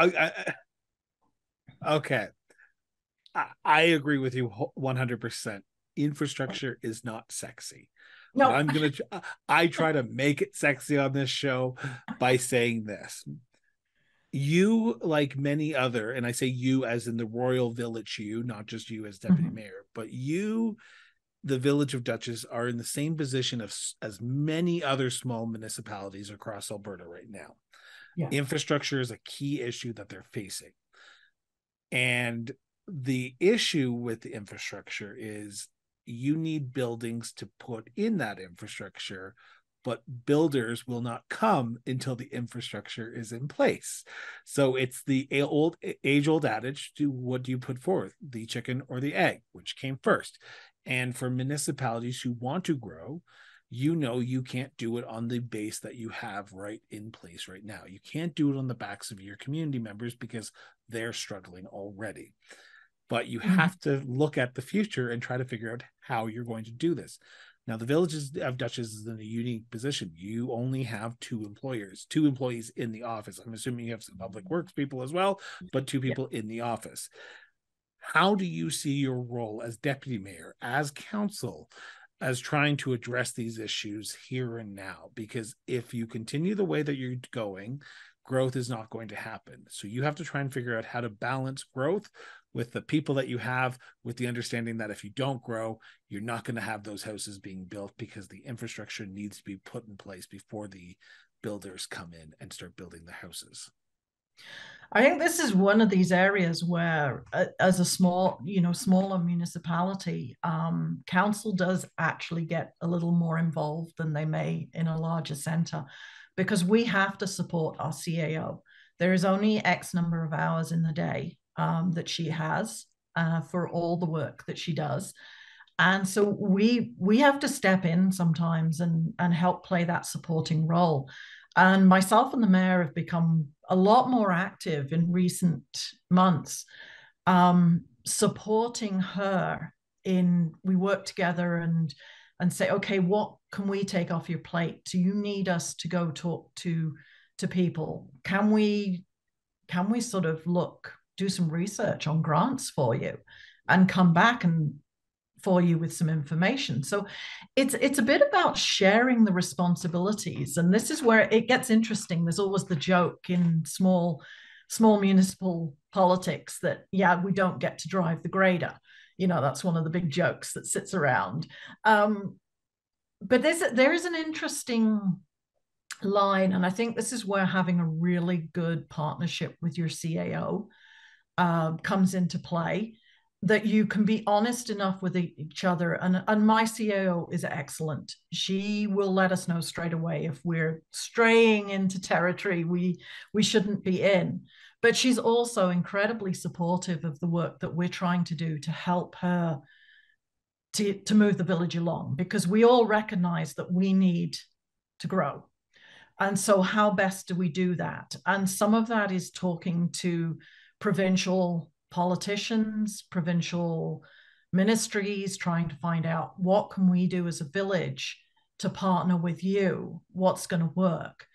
I agree with you 100%. Infrastructure is not sexy. No, I try to make it sexy on this show by saying this. You, like many other, and I say you as in the royal village, you, not just you as deputy mayor, but you, the Village of Duchess, are in the same position as many other small municipalities across Alberta right now. Yeah. Infrastructure is a key issue that they're facing. And the issue with the infrastructure is you need buildings to put in that infrastructure, but builders will not come until the infrastructure is in place. So it's the age-old adage, what do you put forth, the chicken or the egg, which came first? And for municipalities who want to grow, you know you can't do it on the base that you have right in place right now. You can't do it on the backs of your community members because they're struggling already. But you have to look at the future and try to figure out how you're going to do this. Now, the Village of Duchess is in a unique position. You only have two employees in the office. I'm assuming you have some public works people as well, but two people in the office. How do you see your role as deputy mayor, as council, as trying to address these issues here and now? Because if you continue the way that you're going, growth is not going to happen. So you have to try and figure out how to balance growth with the people that you have, with the understanding that if you don't grow, you're not going to have those houses being built because the infrastructure needs to be put in place before the builders come in and start building the houses. I think this is one of these areas where, as a smaller municipality, council does actually get a little more involved than they may in a larger centre, because we have to support our CAO. There is only X number of hours in the day that she has for all the work that she does. And so we have to step in sometimes and help play that supporting role. And myself and the mayor have become a lot more active in recent months, supporting her in, we work together and say, okay, what can we take off your plate? Do you need us to go talk to people? Can we sort of do some research on grants for you and come back for you with some information? So it's a bit about sharing the responsibilities, and this is where it gets interesting. There's always the joke in small municipal politics that, yeah, we don't get to drive the grader. That's one of the big jokes that sits around. But there is an interesting line, and I think this is where having a really good partnership with your CAO comes into play, that you can be honest enough with each other. And my CAO is excellent. She will let us know straight away if we're straying into territory we shouldn't be in. But she's also incredibly supportive of the work that we're trying to do to help her to move the village along, because we all recognize that we need to grow. And so how best do we do that? And some of that is talking to provincial politicians, provincial ministries, trying to find out what can we do as a village to partner with you, what's going to work.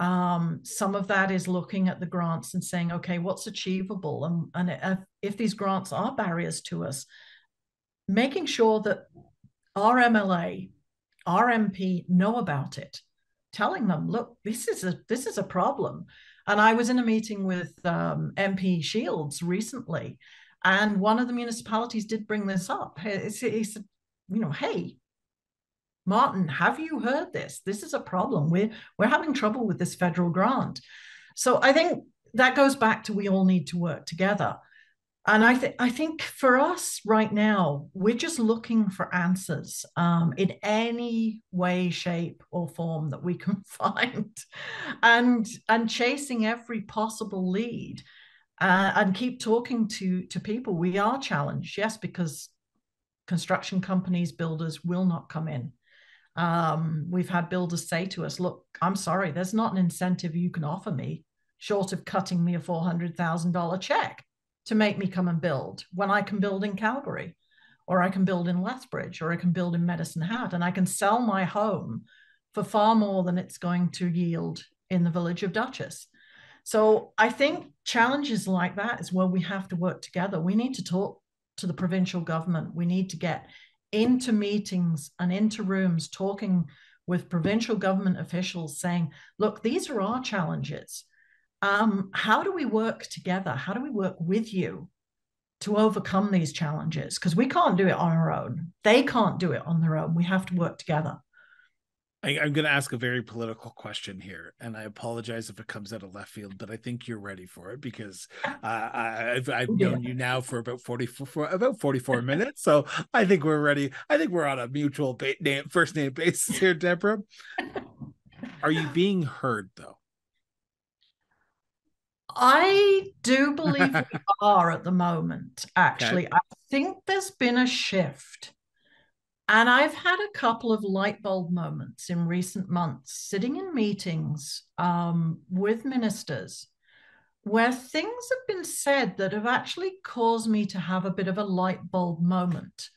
Some of that is looking at the grants and saying, okay, what's achievable? And if these grants are barriers to us, making sure that our MLA, our MP know about it, telling them, look, this is a problem. And I was in a meeting with MP Shields recently, and one of the municipalities did bring this up. He said, you know, hey, Martin, have you heard this? This is a problem. We're having trouble with this federal grant. So I think that goes back to we all need to work together. And I think for us right now, we're just looking for answers in any way, shape, or form that we can find, and chasing every possible lead, and keep talking to people. We are challenged, yes, because construction companies, builders will not come in. We've had builders say to us, look, I'm sorry, there's not an incentive you can offer me short of cutting me a $400,000 check to make me come and build, when I can build in Calgary, or I can build in Lethbridge, or I can build in Medicine Hat, and I can sell my home for far more than it's going to yield in the Village of Duchess. So I think challenges like that is where we have to work together. We need to talk to the provincial government. We need to get into meetings and into rooms, talking with provincial government officials, saying, look, these are our challenges. How do we work together? How do we work with you to overcome these challenges? Because we can't do it on our own. They can't do it on their own. We have to work together. I'm going to ask a very political question here, and I apologize if it comes out of left field, but I think you're ready for it, because I've known you now for about 44 minutes, so I think we're ready. I think we're on a mutual first name basis here, Deborah. Are you being heard, though? I do believe we are at the moment, actually. Okay. I think there's been a shift. And I've had a couple of light bulb moments in recent months, sitting in meetings with ministers, where things have been said that have actually caused me to have a bit of a light bulb moment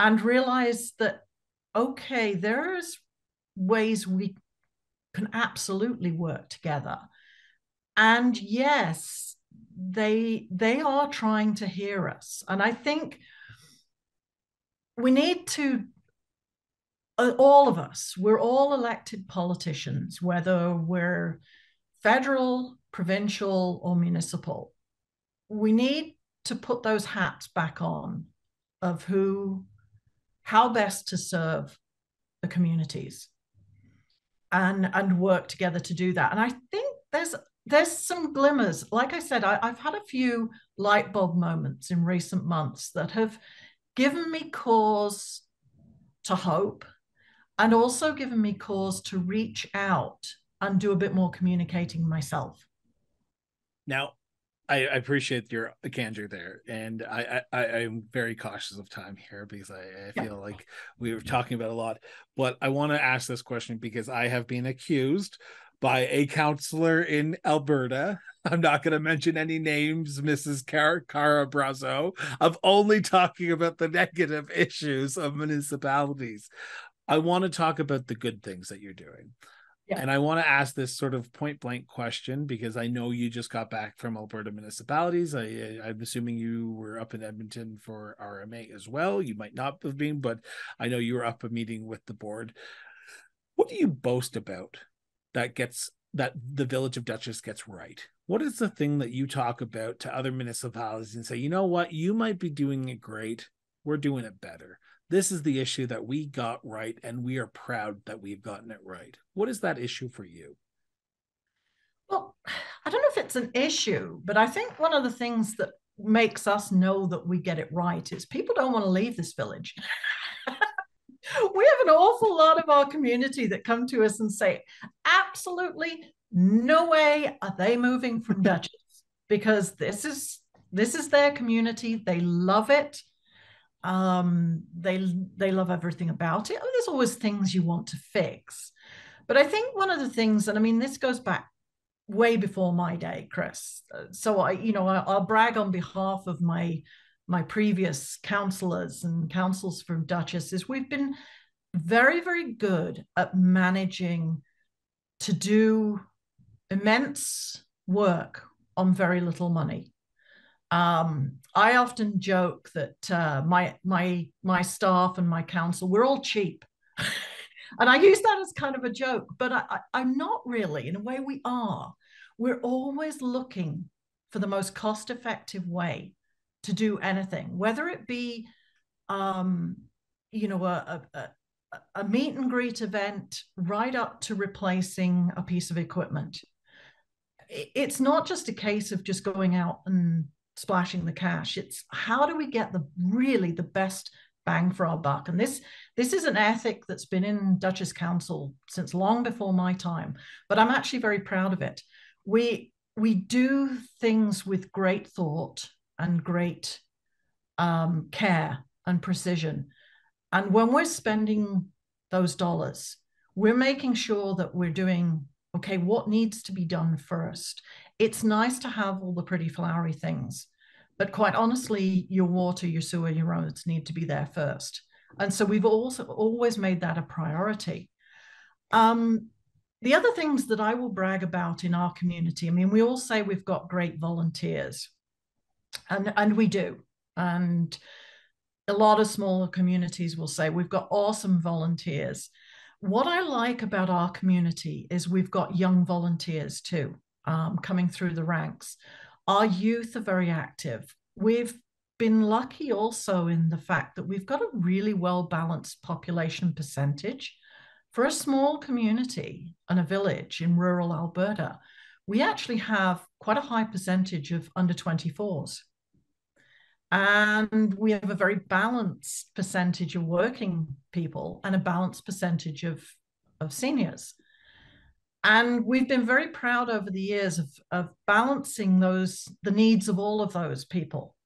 and realize that, okay, there's ways we can absolutely work together. And yes, they are trying to hear us. And I think we need to, all of us, we're all elected politicians, whether we're federal, provincial, or municipal. We need to put those hats back on of how best to serve the communities and work together to do that. And I think there's some glimmers. Like I said, I've had a few light bulb moments in recent months that have given me cause to hope, and also given me cause to reach out and do a bit more communicating myself. Now, I appreciate your candor there, and I'm very cautious of time here, because I feel like we were talking about a lot, but I want to ask this question because I have been accused by a councillor in Alberta, I'm not going to mention any names, Mrs. Cara Brazo, of only talking about the negative issues of municipalities. I want to talk about the good things that you're doing. Yeah. And I want to ask this sort of point blank question, because I know you just got back from Alberta municipalities. I'm assuming you were up in Edmonton for RMA as well. You might not have been, but I know you were up a meeting with the board. What do you boast about that the Village of Duchess gets right? What is the thing that you talk about to other municipalities and say, you know what, you might be doing it great, we're doing it better. This is the issue that we got right, and we are proud that we've gotten it right. What is that issue for you? Well, I don't know if it's an issue, but I think one of the things that makes us know that we get it right is people don't want to leave this village. We have an awful lot of our community that come to us and say, absolutely no way are they moving from Duchess, because this is their community. They love it. They love everything about it. I mean, there's always things you want to fix, But I think one of the things, and I mean, this goes back way before my day, Chris. So I'll brag on behalf of my previous councillors and councils from Duchess, is we've been very, very good at managing to do immense work on very little money. I often joke that my staff and my council, we're all cheap. And I use that as kind of a joke, but I'm not really. In a way, we are. We're always looking for the most cost-effective way to do anything, whether it be, a meet and greet event, right up to replacing a piece of equipment. It's not just a case of just going out and splashing the cash. It's how do we get the best bang for our buck? And this is an ethic that's been in Duchess Council since long before my time, but I'm actually very proud of it. We do things with great thought and great care and precision. And when we're spending those dollars, we're making sure that we're doing, okay, what needs to be done first? It's nice to have all the pretty flowery things, but quite honestly, your water, your sewer, your roads need to be there first. And so we've also always made that a priority. The other things that I will brag about in our community, I mean, we all say we've got great volunteers, and we do. And a lot of smaller communities will say we've got awesome volunteers. What I like about our community is we've got young volunteers too, coming through the ranks. Our youth are very active. We've been lucky also in the fact that we've got a really well-balanced population percentage. For a small community and a village in rural Alberta, we actually have quite a high percentage of under 24s. And we have a very balanced percentage of working people and a balanced percentage of seniors. And we've been very proud over the years of balancing the needs of all of those people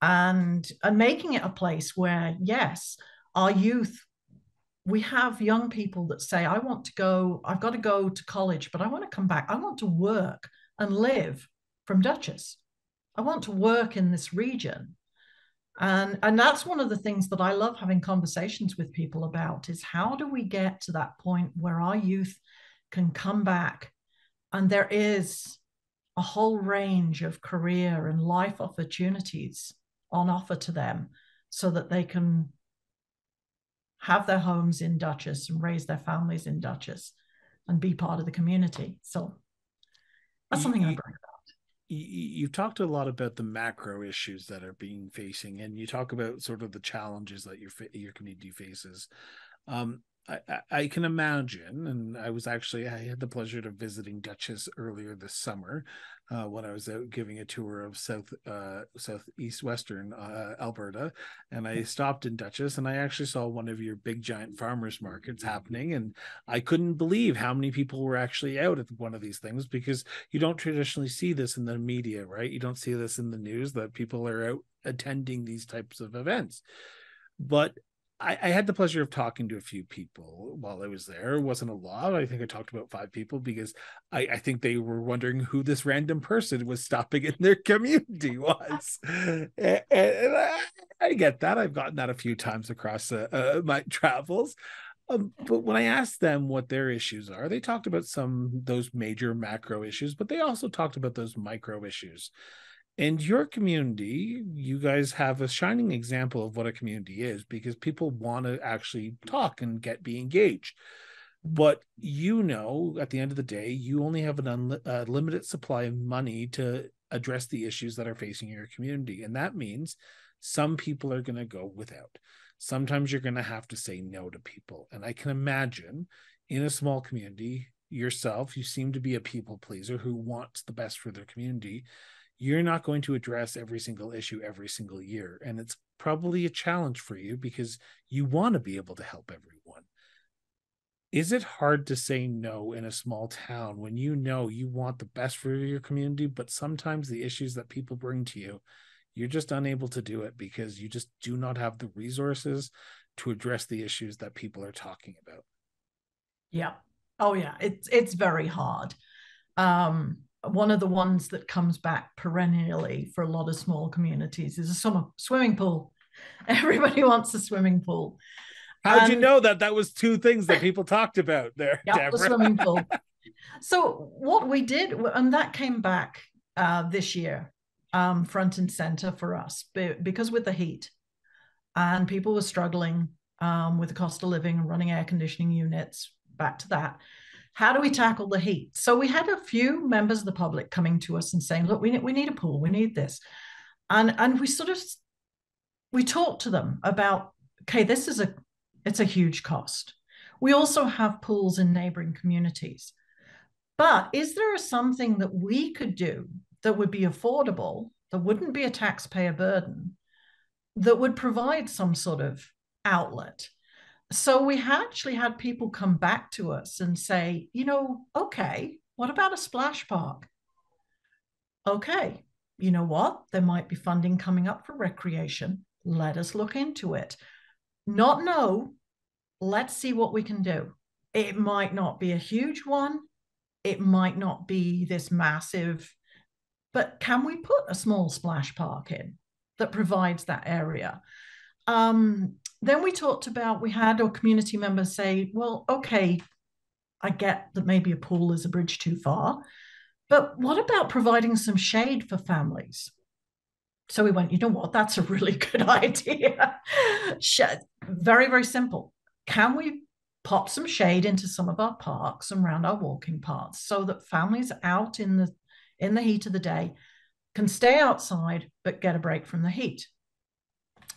and making it a place where, yes, our youth, we have young people that say, I've got to go to college, but I want to come back. I want to work and live from Duchess. I want to work in this region. And that's one of the things that I love having conversations with people about, is how do we get to that point where our youth can come back and there is a whole range of career and life opportunities on offer to them so that they can have their homes in Duchess and raise their families in Duchess and be part of the community. So that's something I bring about. You've talked a lot about the macro issues that are being facing, and you talk about sort of the challenges that your community faces. I can imagine, and I had the pleasure of visiting Duchess earlier this summer when I was out giving a tour of southeast western Alberta, and I stopped in Duchess, and I actually saw one of your big giant farmers markets happening, and I couldn't believe how many people were actually out at one of these things, because you don't traditionally see this in the media, right? You don't see this in the news that people are out attending these types of events. But I had the pleasure of talking to a few people while I was there. It wasn't a lot. I think I talked about 5 people, because I think they were wondering who this random person was stopping in their community was. And I get that. I've gotten that a few times across my travels. But when I asked them what their issues are, they talked about those major macro issues, but they also talked about those micro issues. In your community, you guys have a shining example of what a community is, because people want to actually talk and be engaged. But at the end of the day, you only have an limited supply of money to address the issues that are facing your community. And that means some people are going to go without. Sometimes you're going to have to say no to people. And I can imagine in a small community, yourself, you seem to be a people pleaser who wants the best for their community. You're not going to address every single issue every single year. And it's probably a challenge for you, because you want to be able to help everyone. Is it hard to say no in a small town when you want the best for your community, but sometimes the issues that people bring to you, you're just unable to do it because you just do not have the resources to address the issues that people are talking about? Yeah, Oh yeah, it's very hard. One of the ones that comes back perennially for a lot of small communities is a summer swimming pool. Everybody wants a swimming pool. How'd you know that? That was two things that people talked about there, yeah, Deborah. The swimming pool. So what we did, and that came back this year, front and center for us, because with the heat and people were struggling with the cost of living and running air conditioning units, back to that. How do we tackle the heat? So we had a few members of the public coming to us and saying, look, we need a pool, we need this. And we sort of, we talked to them about, okay, this is it's a huge cost. We also have pools in neighboring communities, but is there something that we could do that would be affordable, that wouldn't be a taxpayer burden, that would provide some sort of outlet? So we actually had people come back to us and say, you know, okay, what about a splash park? Okay, you know what? There might be funding coming up for recreation. Let us look into it. Not no, let's see what we can do. It might not be a huge one. It might not be this massive, but can we put a small splash park in that provides that area? Then we talked about, we had our community members say, well, okay, I get that maybe a pool is a bridge too far, but what about providing some shade for families? So we went, you know what, that's a really good idea. Very, very simple. Can we pop some shade into some of our parks and around our walking paths so that families out in the heat of the day can stay outside but get a break from the heat?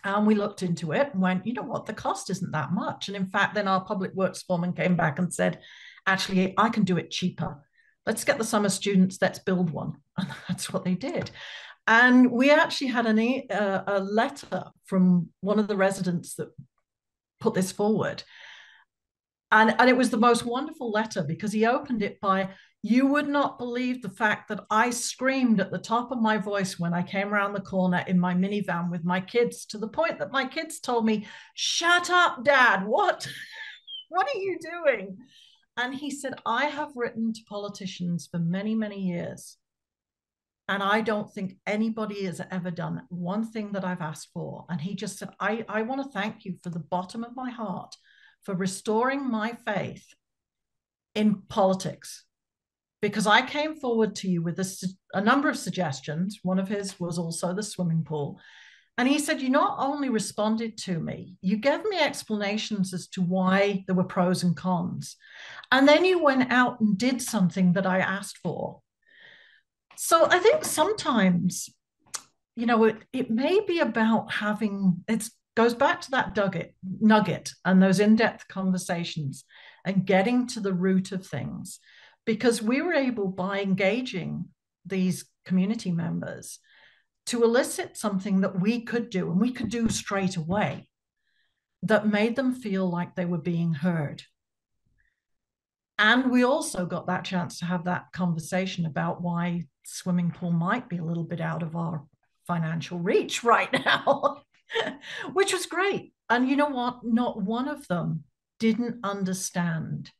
And we looked into it and went, you know what, the cost isn't that much. And in fact, then our public works foreman came back and said, actually, I can do it cheaper. Let's get the summer students, let's build one. And that's what they did. And we actually had a letter from one of the residents that put this forward. And it was the most wonderful letter because he opened it by, you would not believe the fact that I screamed at the top of my voice when I came around the corner in my minivan with my kids, to the point that my kids told me, shut up, Dad, what are you doing? And he said, I have written to politicians for many, many years, and I don't think anybody has ever done one thing that I've asked for. And he just said, I want to thank you from the bottom of my heart for restoring my faith in politics. Because I came forward to you with a number of suggestions. One of his was also the swimming pool. And he said, you not only responded to me, you gave me explanations as to why there were pros and cons. And then you went out and did something that I asked for. So I think sometimes, you know, it may be about having, it goes back to that nugget and those in-depth conversations and getting to the root of things. Because we were able, by engaging these community members, to elicit something that we could do, and we could do straight away, that made them feel like they were being heard. And we also got that chance to have that conversation about why swimming pool might be a little bit out of our financial reach right now, which was great. And you know what? Not one of them didn't understand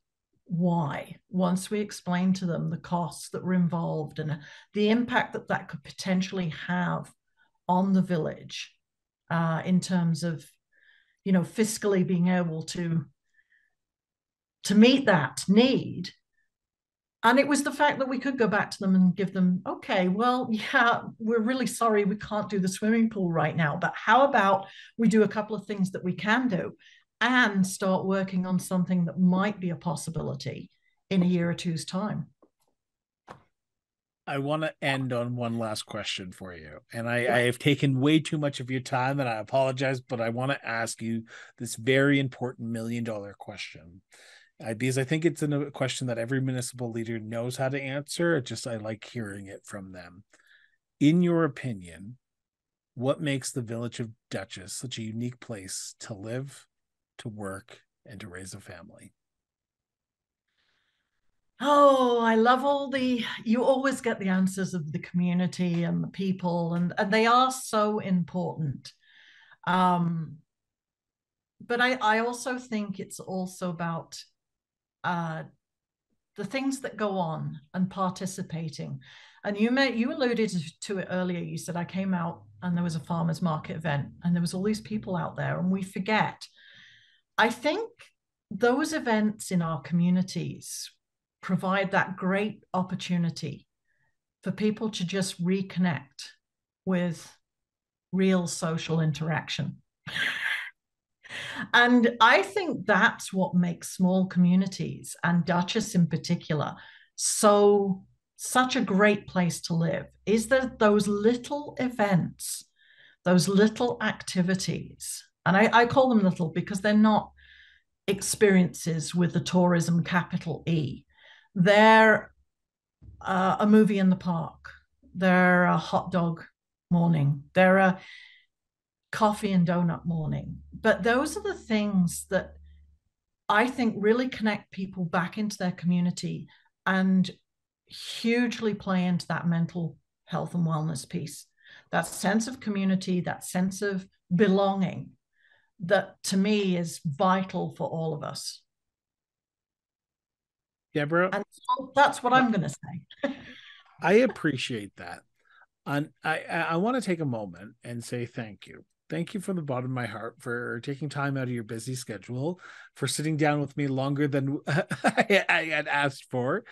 why, once we explained to them the costs that were involved and the impact that that could potentially have on the village in terms of, you know, fiscally being able to meet that need. And it was the fact that we could go back to them and give them, okay, well, yeah, we're really sorry we can't do the swimming pool right now, but how about we do a couple of things that we can do and start working on something that might be a possibility in a year or two's time. I want to end on one last question for you. And I have taken way too much of your time, and I apologize, but I want to ask you this very important $1 million question. Because I think it's a question that every municipal leader knows how to answer. It just, I like hearing it from them. In your opinion, what makes the Village of Duchess such a unique place to live, to work, and to raise a family? Oh, I love you always get the answers of the community and the people, and they are so important. But I also think it's also about the things that go on and participating. And you alluded to it earlier. You said, I came out and there was a farmers market event and there was all these people out there, and we forget. I think those events in our communities provide that great opportunity for people to just reconnect with real social interaction. And I think that's what makes small communities, and Duchess in particular, such a great place to live, is that those little events, those little activities, and I call them little because they're not experiences with the tourism capital E. They're a movie in the park. They're a hot dog morning. They're a coffee and donut morning. But those are the things that I think really connect people back into their community and hugely play into that mental health and wellness piece. That sense of community, that sense of belonging that to me is vital for all of us. Deborah? And so that's what I'm going to say. I appreciate that. And I want to take a moment and say thank you. Thank you from the bottom of my heart for taking time out of your busy schedule, for sitting down with me longer than I had asked for.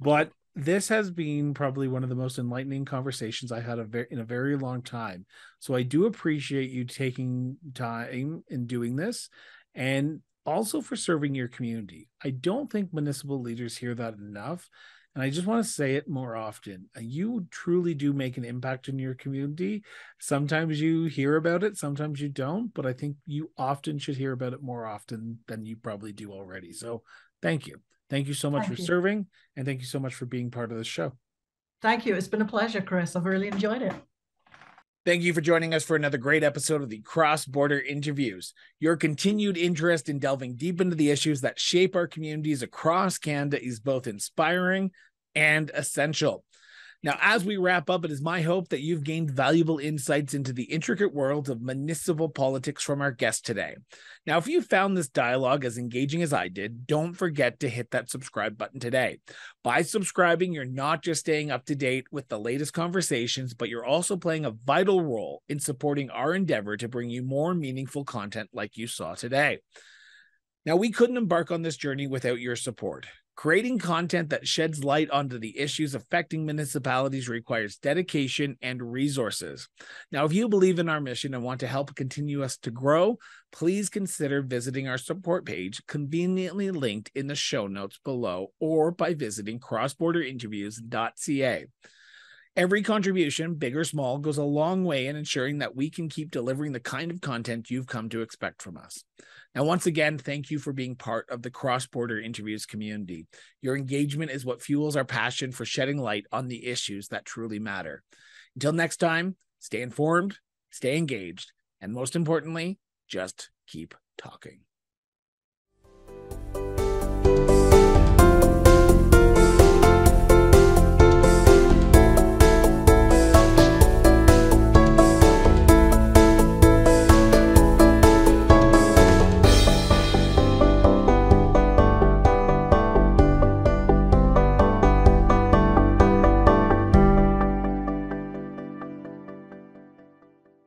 But this has been probably one of the most enlightening conversations I've had in a very long time. So I do appreciate you taking time in doing this, and also for serving your community. I don't think municipal leaders hear that enough. And I just want to say it more often. You truly do make an impact in your community. Sometimes you hear about it, sometimes you don't, but I think you often should hear about it more often than you probably do already. So thank you. Thank you so much for serving, and thank you so much for being part of the show. Thank you. It's been a pleasure, Chris. I've really enjoyed it. Thank you for joining us for another great episode of the Cross-Border Interviews. Your continued interest in delving deep into the issues that shape our communities across Canada is both inspiring and essential. Now, as we wrap up, it is my hope that you've gained valuable insights into the intricate world of municipal politics from our guest today. Now, if you found this dialogue as engaging as I did, don't forget to hit that subscribe button today. By subscribing, you're not just staying up to date with the latest conversations, but you're also playing a vital role in supporting our endeavor to bring you more meaningful content like you saw today. Now, we couldn't embark on this journey without your support. Creating content that sheds light onto the issues affecting municipalities requires dedication and resources. Now, if you believe in our mission and want to help continue us to grow, please consider visiting our support page, conveniently linked in the show notes below, or by visiting crossborderinterviews.ca. Every contribution, big or small, goes a long way in ensuring that we can keep delivering the kind of content you've come to expect from us. Now, once again, thank you for being part of the Cross-Border Interviews community. Your engagement is what fuels our passion for shedding light on the issues that truly matter. Until next time, stay informed, stay engaged, and most importantly, just keep talking.